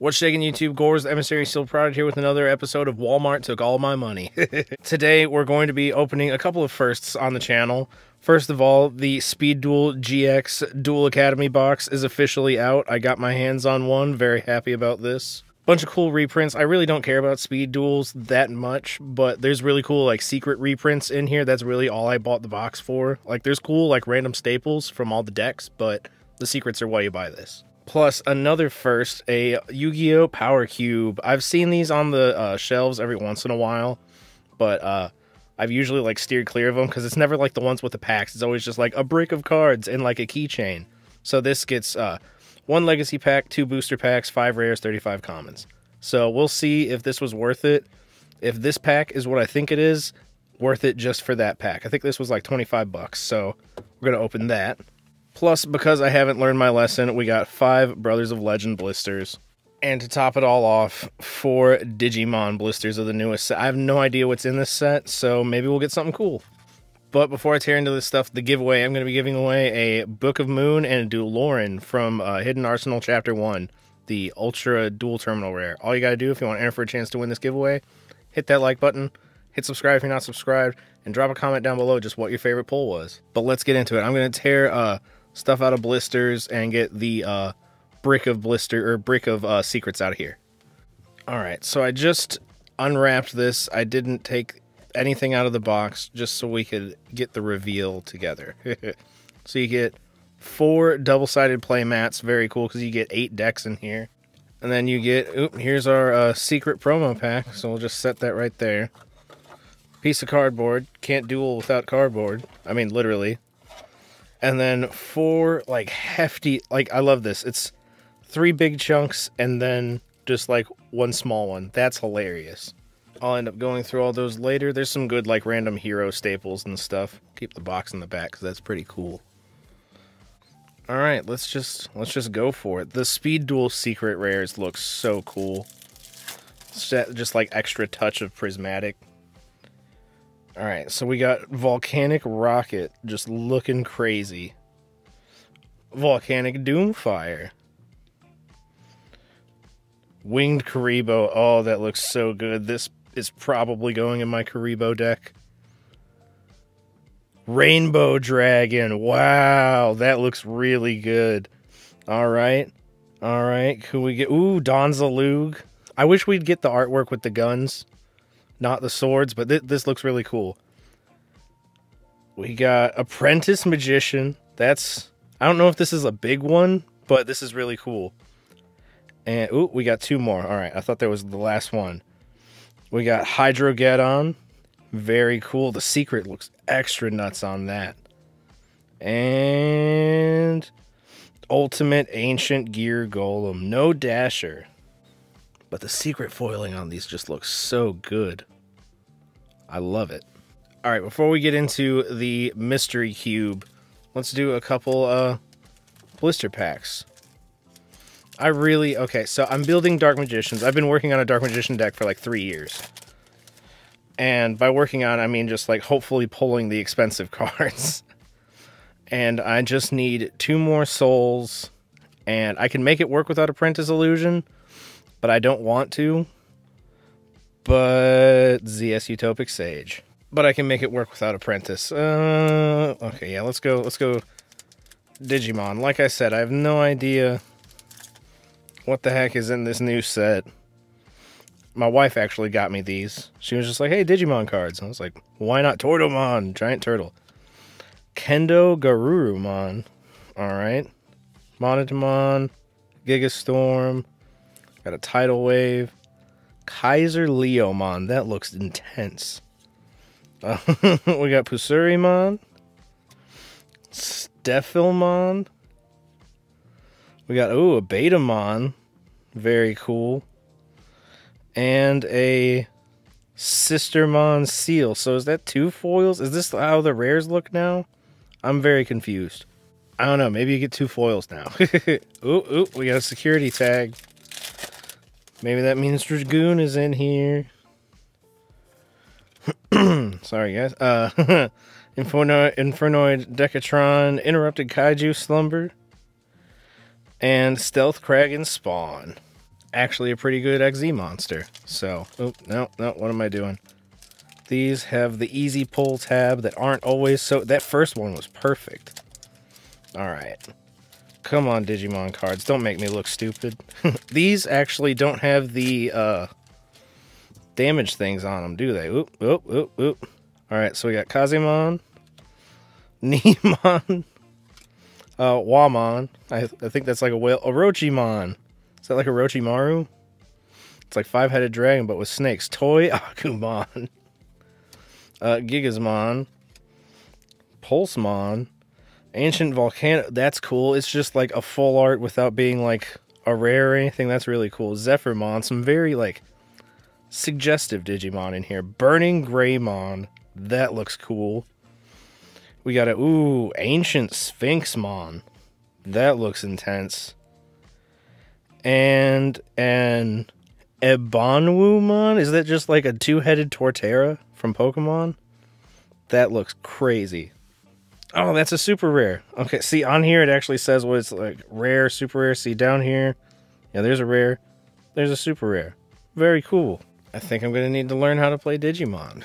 What's shaking, YouTube? Gore's the Emissary Seal Product here with another episode of Walmart Took All My Money. Today, we're going to be opening a couple of firsts on the channel. First of all, the Speed Duel GX Duel Academy box is officially out. I got my hands on one. Very happy about this. Bunch of cool reprints. I really don't care about Speed Duels that much, but there's really cool, like, secret reprints in here. That's really all I bought the box for. Like, there's cool, like, random staples from all the decks, but the secrets are why you buy this. Plus, another first, a Yu-Gi-Oh! Power Cube. I've seen these on the shelves every once in a while, but I've usually, like, steered clear of them because it's never, like, the ones with the packs. It's always just, like, a brick of cards and, like, a keychain. So this gets one Legacy pack, 2 booster packs, 5 rares, 35 commons. So we'll see if this was worth it. If this pack is what I think it is, worth it just for that pack. I think this was, like, 25 bucks, so we're going to open that. Plus, because I haven't learned my lesson, we got 5 Brothers of Legend blisters. And to top it all off, 4 Digimon blisters of the newest set. I have no idea what's in this set, so maybe we'll get something cool. But before I tear into this stuff, the giveaway, I'm going to be giving away a Book of Moon and a Dual Loren from Hidden Arsenal Chapter 1, the Ultra Dual Terminal Rare. All you got to do if you want to enter for a chance to win this giveaway, hit that like button, hit subscribe if you're not subscribed, and drop a comment down below just what your favorite pull was. But let's get into it. I'm going to tear stuff out of blisters and get the brick of secrets out of here. All right, so I just unwrapped this. I didn't take anything out of the box just so we could get the reveal together. So you get 4 double-sided play mats. Very cool, because you get 8 decks in here. And then you get, oop, here's our secret promo pack. So we'll just set that right there. Piece of cardboard. Can't duel without cardboard. I mean, literally. And then 4, like, hefty, like, I love this. It's 3 big chunks and then just, like, 1 small one. That's hilarious. I'll end up going through all those later. There's some good, like, random hero staples and stuff. Keep the box in the back, because that's pretty cool. All right, let's just go for it. The Speed Duel Secret Rares look so cool. Just, like, extra touch of prismatic. Alright, so we got Volcanic Rocket, just looking crazy. Volcanic Doomfire. Winged Kuriboh, oh, that looks so good. This is probably going in my Kuriboh deck. Rainbow Dragon, wow, that looks really good. Alright, could we get, ooh, Donzelug. I wish we'd get the artwork with the guns. Not the swords, but this looks really cool. We got Apprentice Magician. That's, I don't know if this is a big one, but this is really cool. And, ooh, we got 2 more. All right, I thought that was the last one. We got Hydrogeddon. Very cool. The secret looks extra nuts on that. And Ultimate Ancient Gear Golem. No dasher. But the secret foiling on these just looks so good. I love it. All right, before we get into the mystery cube, let's do a couple blister packs. Okay, so I'm building Dark Magicians. I've been working on a Dark Magician deck for like 3 years. And by working on, I mean just like hopefully pulling the expensive cards. And I just need 2 more souls, and I can make it work without Apprentice Illusion, but I don't want to. But ZS Utopic Sage. But I can make it work without Apprentice. Okay, yeah, let's go Digimon. Like I said, I have no idea what the heck is in this new set. My wife actually got me these. She was just like, hey, Digimon cards. And I was like, why not Tortomon? Giant turtle. Kendo Garuru Mon. Alright. Mon. Gigastorm. Got a Tidal Wave. Kaiser Leomon. That looks intense. We got Pusurimon. Steffilmon. We got, ooh, a Betamon. Very cool. And a Sistermon Seal. So is that 2 foils? Is this how the rares look now? I'm very confused. I don't know. Maybe you get 2 foils now. ooh, we got a security tag. Maybe that means Dragoon is in here. Sorry, guys. Infernoid Decatron, Interrupted Kaiju Slumber, and Stealth Kragan Spawn. actually a pretty good XZ monster. So, oh, no, what am I doing? These have the easy pull tab that aren't always so... That first one was perfect. All right. Come on, Digimon cards. Don't make me look stupid. These actually don't have the damage things on them, do they? Oop, oop, oop, oop. All right, so we got Kazimon, Neemon, Wamon. I think that's like a whale. Orochimon. Is that like Orochimaru? It's like five-headed dragon, but with snakes. Toy Akumon. Gigasmon. Pulsemon. Ancient Volcano. That's cool. It's just like a full art without being like a rare or anything. That's really cool. Zephyrmon. Some very like suggestive Digimon in here. Burning Greymon. That looks cool. We got a, ooh, Ancient Sphinxmon. That looks intense. And an Ebonwumon? Is that just like a two-headed Torterra from Pokemon? That looks crazy. Oh, that's a super rare. Okay, see, on here it actually says what it's like. Rare, super rare. See, down here. Yeah, there's a rare. There's a super rare. Very cool. I think I'm going to need to learn how to play Digimon.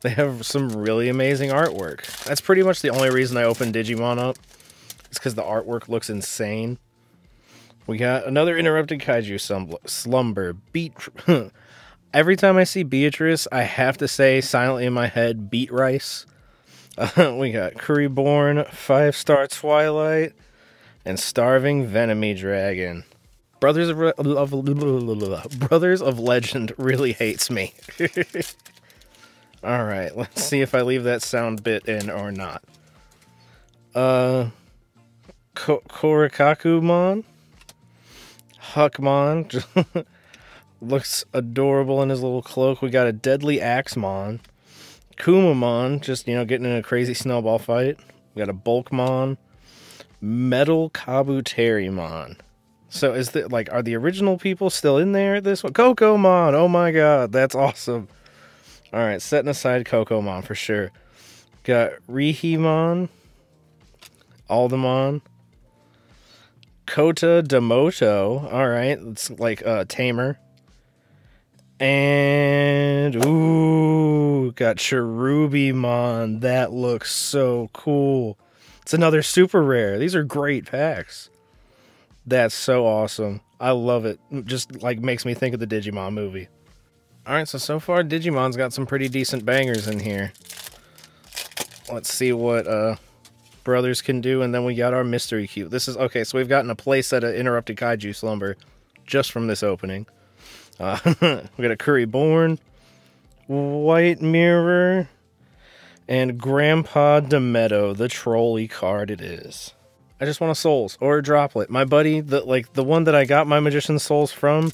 They have some really amazing artwork. That's pretty much the only reason I opened Digimon up. It's because the artwork looks insane. We got another Interrupted Kaiju Slumber. Every time I see Beatrice, I have to say silently in my head, beat rice. We got Kuriborn, 5-star Twilight, and Starving Venomy Dragon. Brothers of Legend really hates me. All right, let's see if I leave that sound bit in or not. Korikakumon. Huckmon. Looks adorable in his little cloak. We got a Deadly Axemon. Kumamon, just, you know, getting in a crazy snowball fight. We got a Bulkmon. Metal Kabuterimon. So is the, like, are the original people still in there at this one? Coco Mon! Oh my god, that's awesome. Alright, setting aside Coco Mon for sure. Got Rihimon. Aldemon. Kota Demoto. Alright, it's like Tamer. And, ooh, got Cherubimon. That looks so cool. It's another super rare. These are great packs. That's so awesome. I love it. Just, like, makes me think of the Digimon movie. All right, so far Digimon's got some pretty decent bangers in here. Let's see what Brothers can do, and then we got our Mystery Cube. This is, okay, so we've gotten a playset of Interrupted Kaiju Slumber just from this opening. We got a Kuriborn, White Mirror, and Grandpa Demeto, the trolley card it is. I just want a Souls or a Droplet. My buddy, the one that I got my Magician Souls from,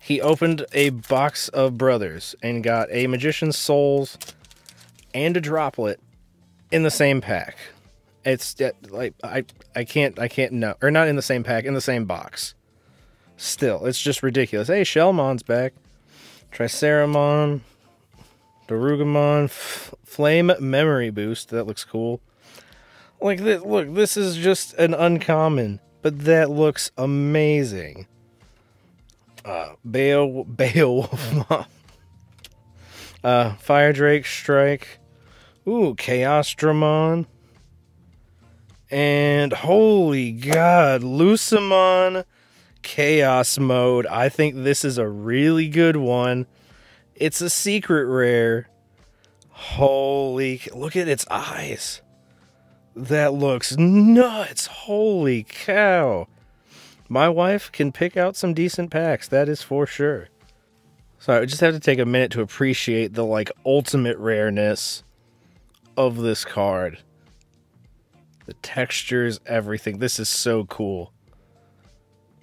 he opened a box of Brothers and got a Magician Souls and a Droplet in the same pack. It's like I can't know, or not in the same pack, in the same box. Still, it's just ridiculous. Hey, Shellmon's back. Triceramon. Darugamon. Flame Memory Boost. That looks cool. Like, this, look, this is just an uncommon, but that looks amazing. Beowulfmon. Fire Drake Strike. Ooh, Chaostramon. And, holy god, Lucimon. Chaos Mode. I think this is a really good one. It's a secret rare. Holy, look at its eyes. That looks nuts. Holy cow. My wife can pick out some decent packs, that is for sure. So I just have to take a minute to appreciate the, like, ultimate rareness of this card. The textures, everything. This is so cool.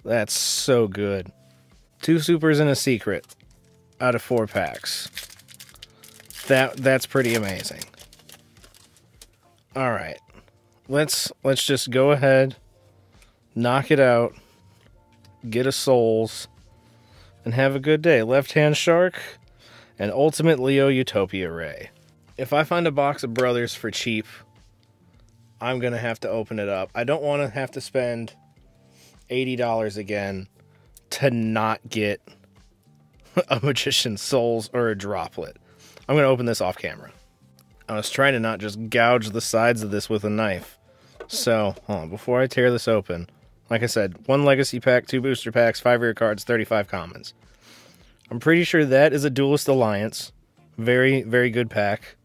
That's so good. 2 supers and a secret out of 4 packs. That's pretty amazing. All right. Let's just go ahead, knock it out, get a Souls, and have a good day. Left-hand Shark and Ultimate Leo Utopia Ray. If I find a box of Brothers for cheap, I'm going to have to open it up. I don't want to have to spend $80 again to not get a Magician's Souls or a Droplet. I'm going to open this off camera. I was trying to not just gouge the sides of this with a knife. So, hold on, before I tear this open, like I said, 1 Legacy pack, 2 booster packs, 5 rare cards, 35 commons. I'm pretty sure that is a Duelist Alliance. Very, very good pack.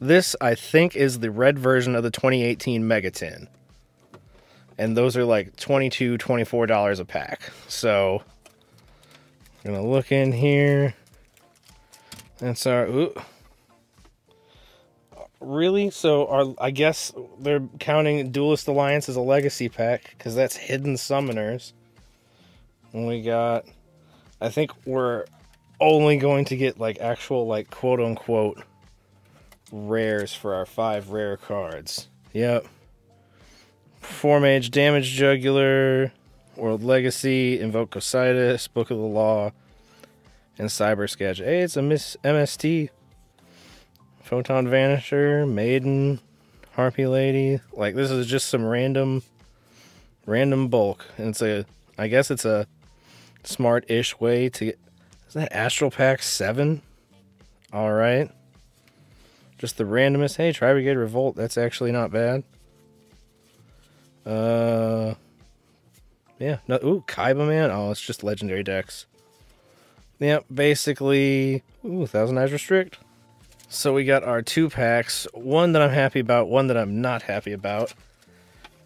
This, I think, is the red version of the 2018 Mega 10. And those are like $22, $24 a pack. So, I'm going to look in here. That's our... Ooh. Really? So I guess they're counting Duelist Alliance as a Legacy pack, because that's Hidden Summoners. And we got... I think we're only going to get, like, actual, like, quote-unquote rares for our 5 rare cards. Yep. Formage, Damage Juggler, World Legacy, Invoke Osiris, Book of the Law, and Cyber Sketch. Hey, it's a MST. Photon Vanisher, Maiden, Harpy Lady. Like, this is just some random bulk. And it's a, I guess it's a smart-ish way to get... Is that Astral Pack 7? All right. Just the randomest. Hey, Tri-Brigade Revolt. That's actually not bad. Yeah. No, ooh, Kaiba Man. Oh, it's just legendary decks. Yep, basically... Ooh, Thousand Eyes Restrict. So we got our 2 packs, one that I'm happy about, one that I'm not happy about.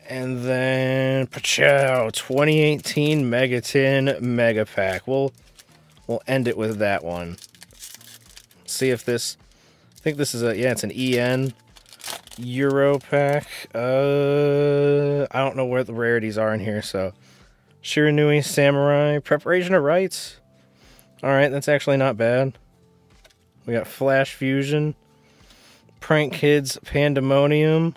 And then, pachow, 2018 Mega 10 Mega Pack. We'll end it with that one. See if this, I think this is a, yeah, it's an EN Euro pack. I don't know where the rarities are in here, so. Shiranui, Samurai, Preparation of Rites. All right, that's actually not bad. We got Flash Fusion, Prank Kids, Pandemonium,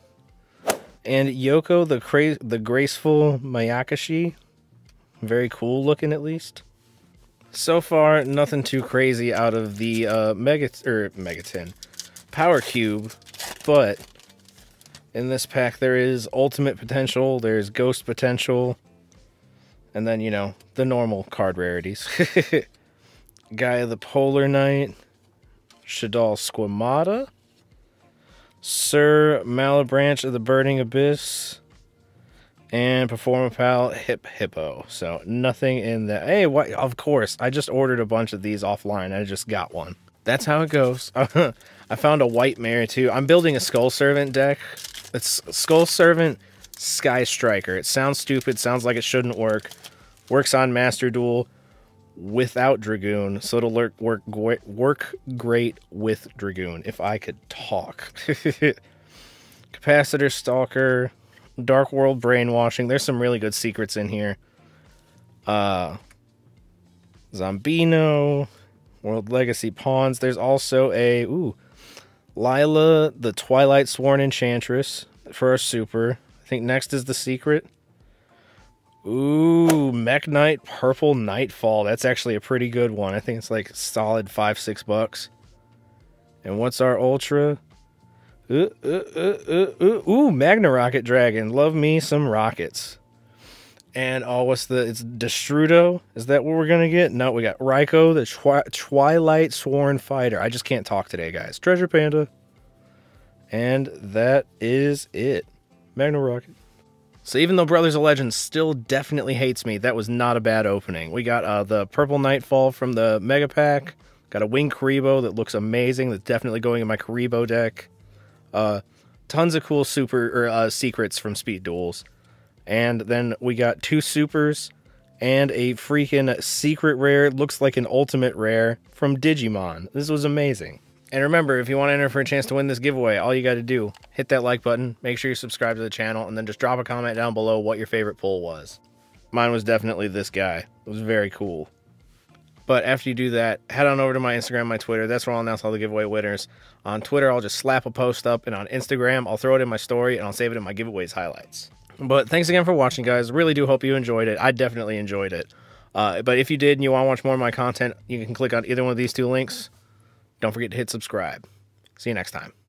and Yoko the Graceful Mayakashi. Very cool looking, at least. So far, nothing too crazy out of the Mega 10 Power Cube, but in this pack there is Ultimate Potential, there's Ghost Potential, and then, you know, the normal card rarities. Gaia the Polar Knight, Shadal Squamata, Sir Malabranch of the Burning Abyss, and Performapal Hip Hippo. So nothing in that. Hey, what? Of course, I just ordered a bunch of these offline. I just got one. That's how it goes. I found a White Mare too. I'm building a Skull Servant deck. It's Skull Servant Sky Striker. It sounds stupid. Sounds like it shouldn't work. Works on Master Duel without Dragoon, so it'll work great with Dragoon, if I could talk. Capacitor Stalker, Dark World Brainwashing. There's some really good secrets in here. Zombino, World Legacy Pawns. There's also a, ooh, Lila, the Twilight Sworn Enchantress for our super. I think next is the secret. Ooh, Mech Knight Purple Nightfall. That's actually a pretty good one. I think it's like solid $5, $6. And what's our Ultra? Ooh, Magna Rocket Dragon. Love me some rockets. And, oh, what's the... It's Destrudo. Is that what we're going to get? No, we got Raikou, the Twilight Sworn Fighter. I just can't talk today, guys. Treasure Panda. And that is it. Magna Rocket. So even though Brothers of Legend still definitely hates me, that was not a bad opening. We got the Purple Nightfall from the Mega Pack. Got a Winged Kuriboh that looks amazing. That's definitely going in my Kuriboh deck. Tons of cool super secrets from Speed Duels. And then we got 2 supers and a freaking secret rare. It looks like an ultimate rare from Digimon. This was amazing. And remember, if you want to enter for a chance to win this giveaway, all you got to do, hit that like button, make sure you subscribe to the channel, and then just drop a comment down below what your favorite pull was. Mine was definitely this guy. It was very cool. But after you do that, head on over to my Instagram, my Twitter. That's where I'll announce all the giveaway winners. On Twitter, I'll just slap a post up, and on Instagram, I'll throw it in my story, and I'll save it in my giveaways highlights. But thanks again for watching, guys. Really do hope you enjoyed it. I definitely enjoyed it. But if you did and you want to watch more of my content, you can click on either one of these 2 links. Don't forget to hit subscribe. See you next time.